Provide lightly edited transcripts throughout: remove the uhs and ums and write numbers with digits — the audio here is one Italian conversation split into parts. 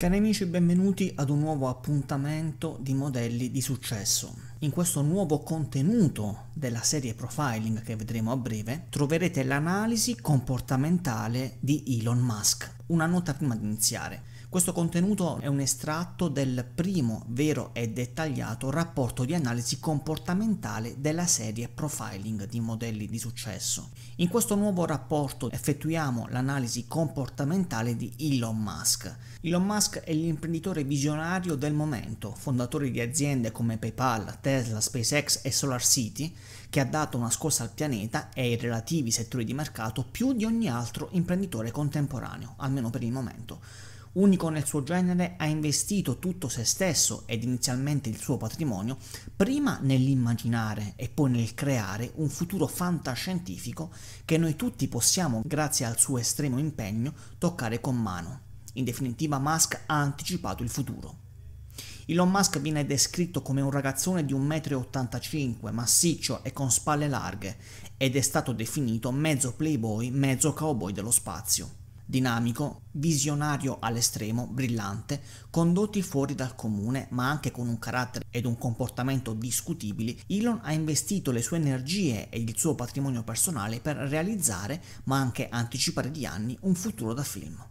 Cari amici, benvenuti ad un nuovo appuntamento di Modelli di Successo. In questo nuovo contenuto della serie Profiling che vedremo a breve, troverete l'analisi comportamentale di Elon Musk. Una nota prima di iniziare. Questo contenuto è un estratto del primo vero e dettagliato rapporto di analisi comportamentale della serie Profiling di Modelli di Successo. In questo nuovo rapporto effettuiamo l'analisi comportamentale di Elon Musk. Elon Musk è l'imprenditore visionario del momento, fondatore di aziende come PayPal, Tesla, SpaceX e SolarCity, che ha dato una scossa al pianeta e ai relativi settori di mercato più di ogni altro imprenditore contemporaneo, almeno per il momento. Unico nel suo genere, ha investito tutto se stesso ed inizialmente il suo patrimonio, prima nell'immaginare e poi nel creare un futuro fantascientifico che noi tutti possiamo, grazie al suo estremo impegno, toccare con mano. In definitiva, Musk ha anticipato il futuro. Elon Musk viene descritto come un ragazzone di 1,85 m, massiccio e con spalle larghe, ed è stato definito mezzo playboy, mezzo cowboy dello spazio. Dinamico, visionario all'estremo, brillante, con doti fuori dal comune, ma anche con un carattere ed un comportamento discutibili, Elon ha investito le sue energie e il suo patrimonio personale per realizzare, ma anche anticipare di anni, un futuro da film.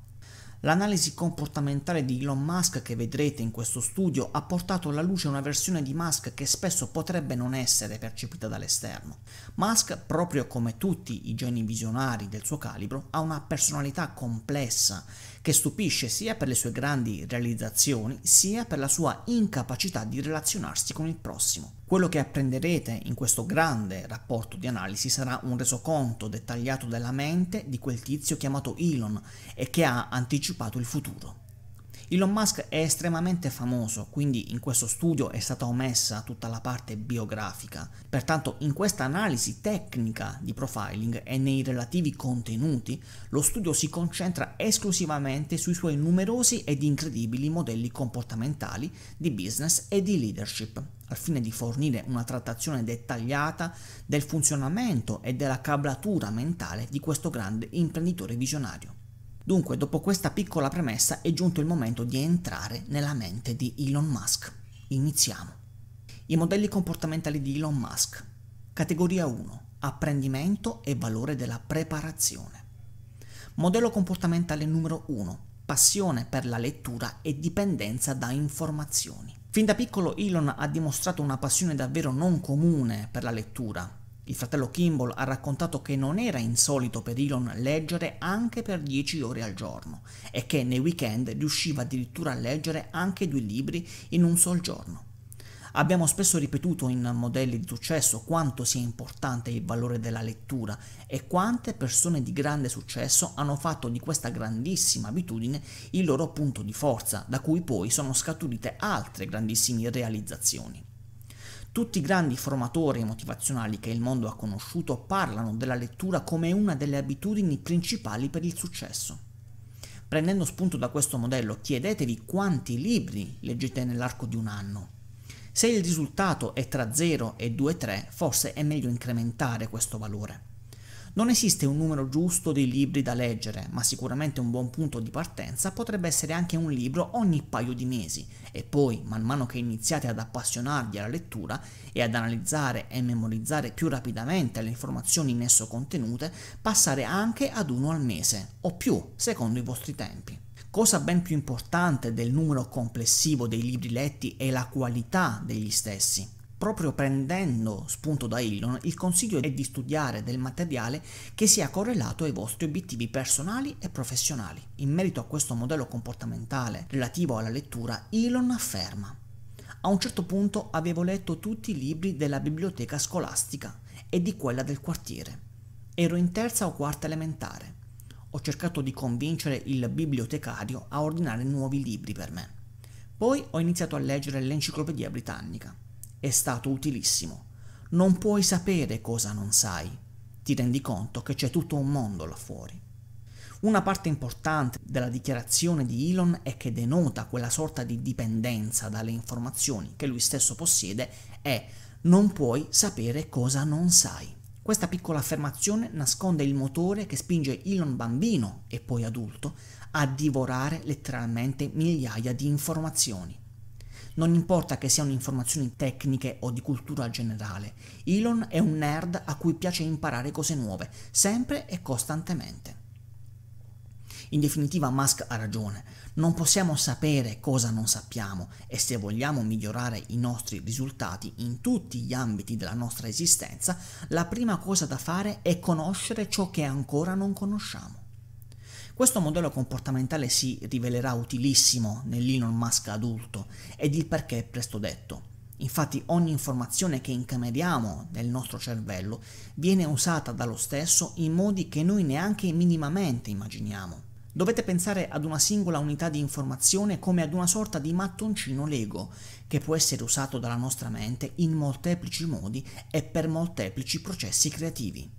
L'analisi comportamentale di Elon Musk che vedrete in questo studio ha portato alla luce una versione di Musk che spesso potrebbe non essere percepita dall'esterno. Musk, proprio come tutti i geni visionari del suo calibro, ha una personalità complessa che stupisce sia per le sue grandi realizzazioni, sia per la sua incapacità di relazionarsi con il prossimo. Quello che apprenderete in questo grande rapporto di analisi sarà un resoconto dettagliato della mente di quel tizio chiamato Elon e che ha anticipato il futuro. Elon Musk è estremamente famoso, quindi in questo studio è stata omessa tutta la parte biografica. Pertanto in questa analisi tecnica di profiling e nei relativi contenuti, lo studio si concentra esclusivamente sui suoi numerosi ed incredibili modelli comportamentali di business e di leadership, al fine di fornire una trattazione dettagliata del funzionamento e della cablatura mentale di questo grande imprenditore visionario. Dunque, dopo questa piccola premessa è giunto il momento di entrare nella mente di Elon Musk. Iniziamo. I modelli comportamentali di Elon Musk. Categoria 1. Apprendimento e valore della preparazione. Modello comportamentale numero 1. Passione per la lettura e dipendenza da informazioni. Fin da piccolo Elon ha dimostrato una passione davvero non comune per la lettura. Il fratello Kimball ha raccontato che non era insolito per Elon leggere anche per 10 ore al giorno e che nei weekend riusciva addirittura a leggere anche 2 libri in un sol giorno. Abbiamo spesso ripetuto in Modelli di Successo quanto sia importante il valore della lettura e quante persone di grande successo hanno fatto di questa grandissima abitudine il loro punto di forza, da cui poi sono scaturite altre grandissime realizzazioni. Tutti i grandi formatori motivazionali che il mondo ha conosciuto parlano della lettura come una delle abitudini principali per il successo. Prendendo spunto da questo modello, chiedetevi quanti libri leggete nell'arco di un anno. Se il risultato è tra 0 e 2-3, forse è meglio incrementare questo valore. Non esiste un numero giusto di libri da leggere, ma sicuramente un buon punto di partenza potrebbe essere anche un libro ogni paio di mesi, e poi, man mano che iniziate ad appassionarvi alla lettura e ad analizzare e memorizzare più rapidamente le informazioni in esso contenute, passare anche ad uno al mese, o più, secondo i vostri tempi. Cosa ben più importante del numero complessivo dei libri letti è la qualità degli stessi. Proprio prendendo spunto da Elon, il consiglio è di studiare del materiale che sia correlato ai vostri obiettivi personali e professionali. In merito a questo modello comportamentale relativo alla lettura, Elon afferma: a un certo punto avevo letto tutti i libri della biblioteca scolastica e di quella del quartiere. Ero in terza o quarta elementare. Ho cercato di convincere il bibliotecario a ordinare nuovi libri per me. Poi ho iniziato a leggere l'Enciclopedia Britannica. È stato utilissimo. Non puoi sapere cosa non sai. Ti rendi conto che c'è tutto un mondo là fuori. Una parte importante della dichiarazione di Elon è che denota quella sorta di dipendenza dalle informazioni che lui stesso possiede e non puoi sapere cosa non sai. Questa piccola affermazione nasconde il motore che spinge Elon bambino e poi adulto a divorare letteralmente migliaia di informazioni. Non importa che siano informazioni tecniche o di cultura generale, Elon è un nerd a cui piace imparare cose nuove, sempre e costantemente. In definitiva, Musk ha ragione, non possiamo sapere cosa non sappiamo e se vogliamo migliorare i nostri risultati in tutti gli ambiti della nostra esistenza, la prima cosa da fare è conoscere ciò che ancora non conosciamo. Questo modello comportamentale si rivelerà utilissimo nell'Elon Musk adulto ed il perché è presto detto. Infatti ogni informazione che incameriamo nel nostro cervello viene usata dallo stesso in modi che noi neanche minimamente immaginiamo. Dovete pensare ad una singola unità di informazione come ad una sorta di mattoncino Lego che può essere usato dalla nostra mente in molteplici modi e per molteplici processi creativi.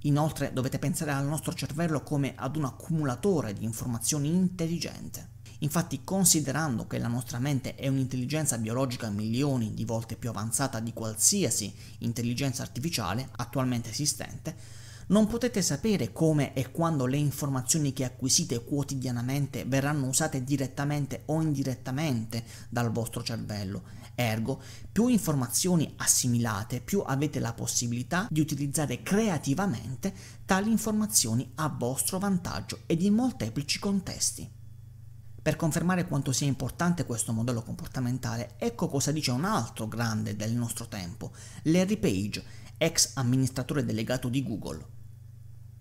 Inoltre dovete pensare al nostro cervello come ad un accumulatore di informazioni intelligente. Infatti, considerando che la nostra mente è un'intelligenza biologica milioni di volte più avanzata di qualsiasi intelligenza artificiale attualmente esistente, non potete sapere come e quando le informazioni che acquisite quotidianamente verranno usate direttamente o indirettamente dal vostro cervello. Ergo, più informazioni assimilate, più avete la possibilità di utilizzare creativamente tali informazioni a vostro vantaggio ed in molteplici contesti. Per confermare quanto sia importante questo modello comportamentale, ecco cosa dice un altro grande del nostro tempo, Larry Page, ex amministratore delegato di Google.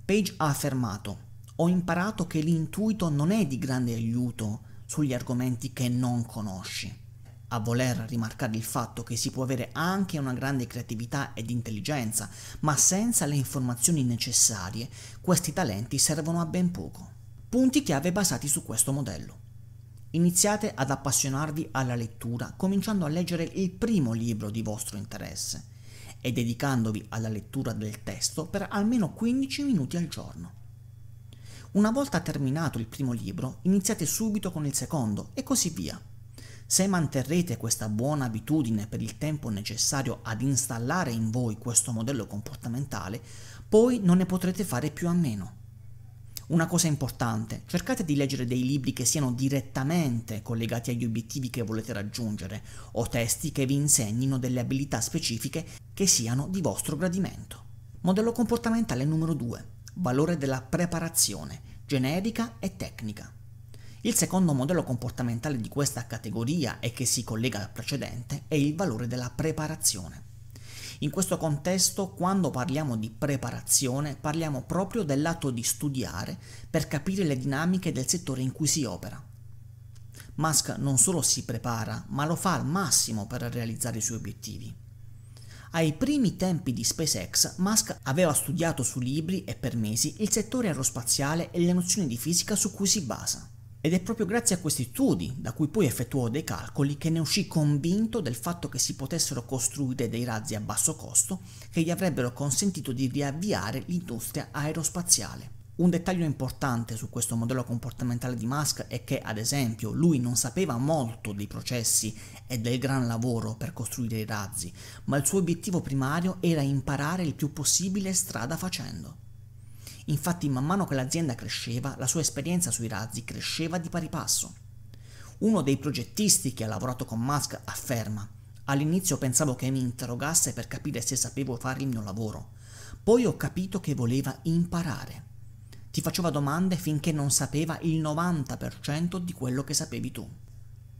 Page ha affermato: «Ho imparato che l'intuito non è di grande aiuto sugli argomenti che non conosci». A voler rimarcare il fatto che si può avere anche una grande creatività ed intelligenza, ma senza le informazioni necessarie, questi talenti servono a ben poco. Punti chiave basati su questo modello. Iniziate ad appassionarvi alla lettura, cominciando a leggere il primo libro di vostro interesse e dedicandovi alla lettura del testo per almeno 15 minuti al giorno. Una volta terminato il primo libro, iniziate subito con il secondo e così via. Se manterrete questa buona abitudine per il tempo necessario ad installare in voi questo modello comportamentale, poi non ne potrete fare più a meno. Una cosa importante, cercate di leggere dei libri che siano direttamente collegati agli obiettivi che volete raggiungere o testi che vi insegnino delle abilità specifiche che siano di vostro gradimento. Modello comportamentale numero 2. Valore della preparazione, generica e tecnica. Il secondo modello comportamentale di questa categoria e che si collega al precedente è il valore della preparazione. In questo contesto, quando parliamo di preparazione, parliamo proprio dell'atto di studiare per capire le dinamiche del settore in cui si opera. Musk non solo si prepara, ma lo fa al massimo per realizzare i suoi obiettivi. Ai primi tempi di SpaceX, Musk aveva studiato su libri e per mesi il settore aerospaziale e le nozioni di fisica su cui si basa. Ed è proprio grazie a questi studi, da cui poi effettuò dei calcoli, che ne uscì convinto del fatto che si potessero costruire dei razzi a basso costo che gli avrebbero consentito di riavviare l'industria aerospaziale. Un dettaglio importante su questo modello comportamentale di Musk è che, ad esempio, lui non sapeva molto dei processi e del gran lavoro per costruire i razzi, ma il suo obiettivo primario era imparare il più possibile strada facendo. Infatti, man mano che l'azienda cresceva, la sua esperienza sui razzi cresceva di pari passo. Uno dei progettisti che ha lavorato con Musk afferma: «All'inizio pensavo che mi interrogasse per capire se sapevo fare il mio lavoro. Poi ho capito che voleva imparare. Ti faceva domande finché non sapeva il 90% di quello che sapevi tu».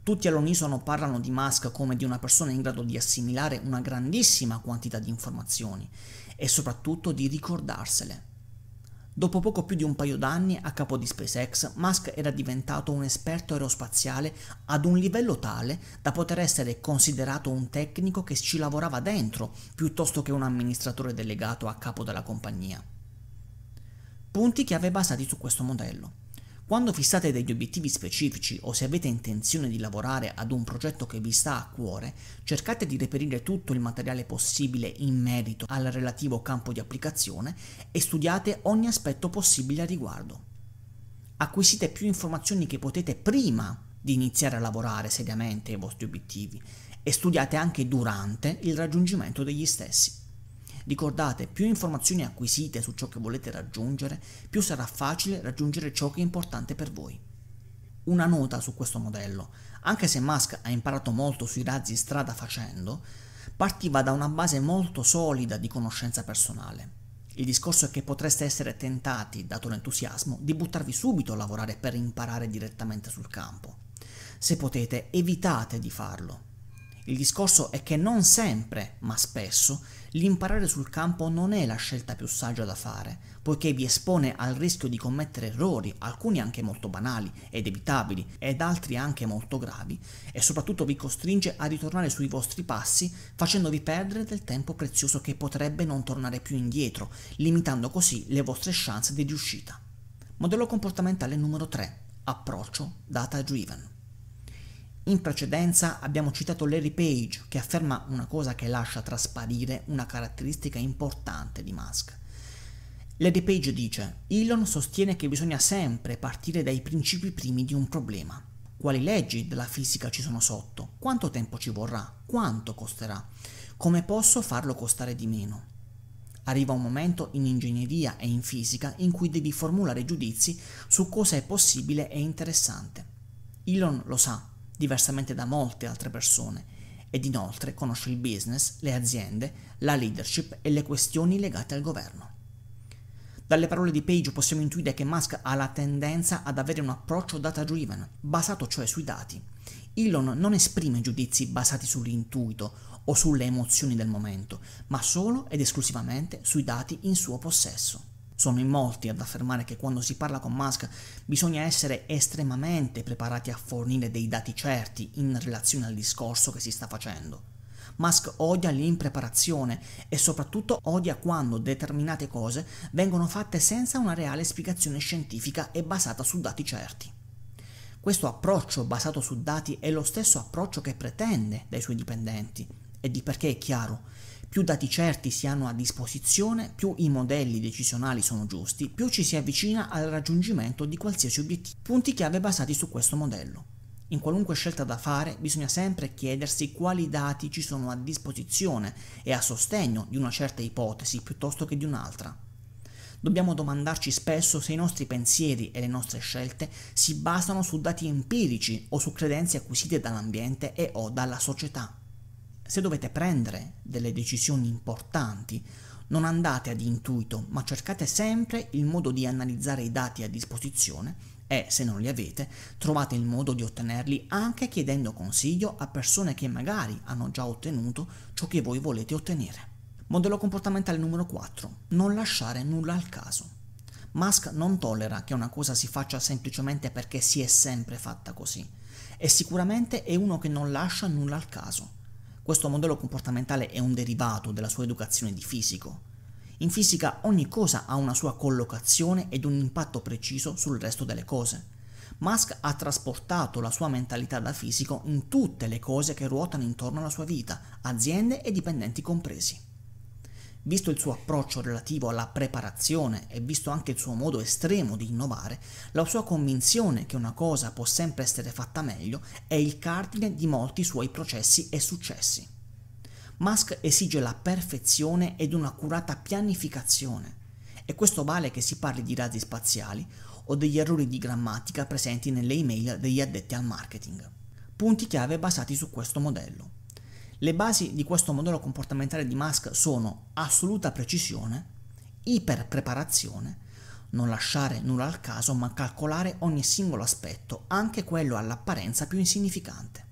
Tutti all'unisono parlano di Musk come di una persona in grado di assimilare una grandissima quantità di informazioni e soprattutto di ricordarsele. Dopo poco più di un paio d'anni a capo di SpaceX, Musk era diventato un esperto aerospaziale ad un livello tale da poter essere considerato un tecnico che ci lavorava dentro, piuttosto che un amministratore delegato a capo della compagnia. Punti chiave basati su questo modello. Quando fissate degli obiettivi specifici o se avete intenzione di lavorare ad un progetto che vi sta a cuore, cercate di reperire tutto il materiale possibile in merito al relativo campo di applicazione e studiate ogni aspetto possibile a riguardo. Acquisite più informazioni che potete prima di iniziare a lavorare seriamente ai vostri obiettivi e studiate anche durante il raggiungimento degli stessi. Ricordate, più informazioni acquisite su ciò che volete raggiungere, più sarà facile raggiungere ciò che è importante per voi. Una nota su questo modello: anche se Musk ha imparato molto sui razzi strada facendo, partiva da una base molto solida di conoscenza personale. Il discorso è che potreste essere tentati, dato l'entusiasmo, di buttarvi subito a lavorare per imparare direttamente sul campo. Se potete, evitate di farlo. Il discorso è che non sempre, ma spesso, l'imparare sul campo non è la scelta più saggia da fare, poiché vi espone al rischio di commettere errori, alcuni anche molto banali ed evitabili, ed altri anche molto gravi, e soprattutto vi costringe a ritornare sui vostri passi, facendovi perdere del tempo prezioso che potrebbe non tornare più indietro, limitando così le vostre chance di riuscita. Modello comportamentale numero 3. Approccio data driven. In precedenza abbiamo citato Larry Page, che afferma una cosa che lascia trasparire una caratteristica importante di Musk. Larry Page dice: Elon sostiene che bisogna sempre partire dai principi primi di un problema. Quali leggi della fisica ci sono sotto? Quanto tempo ci vorrà? Quanto costerà? Come posso farlo costare di meno? Arriva un momento in ingegneria e in fisica in cui devi formulare giudizi su cosa è possibile e interessante. Elon lo sa, diversamente da molte altre persone, ed inoltre conosce il business, le aziende, la leadership e le questioni legate al governo. Dalle parole di Page possiamo intuire che Musk ha la tendenza ad avere un approccio data-driven, basato cioè sui dati. Elon non esprime giudizi basati sull'intuito o sulle emozioni del momento, ma solo ed esclusivamente sui dati in suo possesso. Sono in molti ad affermare che quando si parla con Musk bisogna essere estremamente preparati a fornire dei dati certi in relazione al discorso che si sta facendo. Musk odia l'impreparazione e soprattutto odia quando determinate cose vengono fatte senza una reale spiegazione scientifica e basata su dati certi. Questo approccio basato su dati è lo stesso approccio che pretende dai suoi dipendenti, e di perché è chiaro: più dati certi si hanno a disposizione, più i modelli decisionali sono giusti, più ci si avvicina al raggiungimento di qualsiasi obiettivo. Punti chiave basati su questo modello. In qualunque scelta da fare bisogna sempre chiedersi quali dati ci sono a disposizione e a sostegno di una certa ipotesi piuttosto che di un'altra. Dobbiamo domandarci spesso se i nostri pensieri e le nostre scelte si basano su dati empirici o su credenze acquisite dall'ambiente e o dalla società. Se dovete prendere delle decisioni importanti, non andate ad intuito, ma cercate sempre il modo di analizzare i dati a disposizione e, se non li avete, trovate il modo di ottenerli anche chiedendo consiglio a persone che magari hanno già ottenuto ciò che voi volete ottenere. Modello comportamentale numero 4. Non lasciare nulla al caso. Musk non tollera che una cosa si faccia semplicemente perché si è sempre fatta così, e sicuramente è uno che non lascia nulla al caso. Questo modello comportamentale è un derivato della sua educazione di fisico. In fisica ogni cosa ha una sua collocazione ed un impatto preciso sul resto delle cose. Musk ha trasportato la sua mentalità da fisico in tutte le cose che ruotano intorno alla sua vita, aziende e dipendenti compresi. Visto il suo approccio relativo alla preparazione e visto anche il suo modo estremo di innovare, la sua convinzione che una cosa può sempre essere fatta meglio è il cardine di molti suoi processi e successi. Musk esige la perfezione ed un'accurata pianificazione, e questo vale che si parli di razzi spaziali o degli errori di grammatica presenti nelle email degli addetti al marketing. Punti chiave basati su questo modello. Le basi di questo modello comportamentale di Musk sono assoluta precisione, iperpreparazione, non lasciare nulla al caso ma calcolare ogni singolo aspetto, anche quello all'apparenza più insignificante.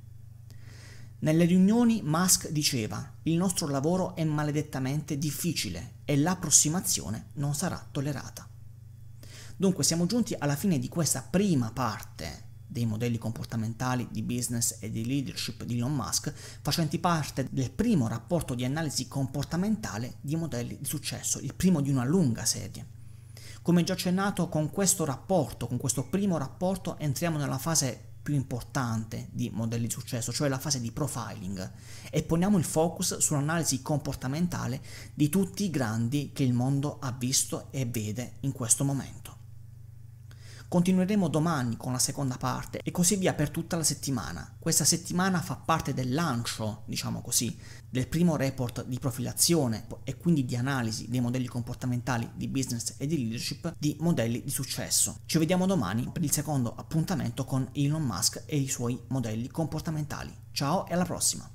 Nelle riunioni Musk diceva: il nostro lavoro è maledettamente difficile e l'approssimazione non sarà tollerata. Dunque siamo giunti alla fine di questa prima parte dei modelli comportamentali di business e di leadership di Elon Musk, facenti parte del primo rapporto di analisi comportamentale di modelli di successo, il primo di una lunga serie. Come già accennato, con questo primo rapporto, entriamo nella fase più importante di modelli di successo, cioè la fase di profiling, e poniamo il focus sull'analisi comportamentale di tutti i grandi che il mondo ha visto e vede in questo momento. Continueremo domani con la seconda parte e così via per tutta la settimana. Questa settimana fa parte del lancio, diciamo così, del primo report di profilazione e quindi di analisi dei modelli comportamentali di business e di leadership di Modelli di Successo. Ci vediamo domani per il secondo appuntamento con Elon Musk e i suoi modelli comportamentali. Ciao e alla prossima!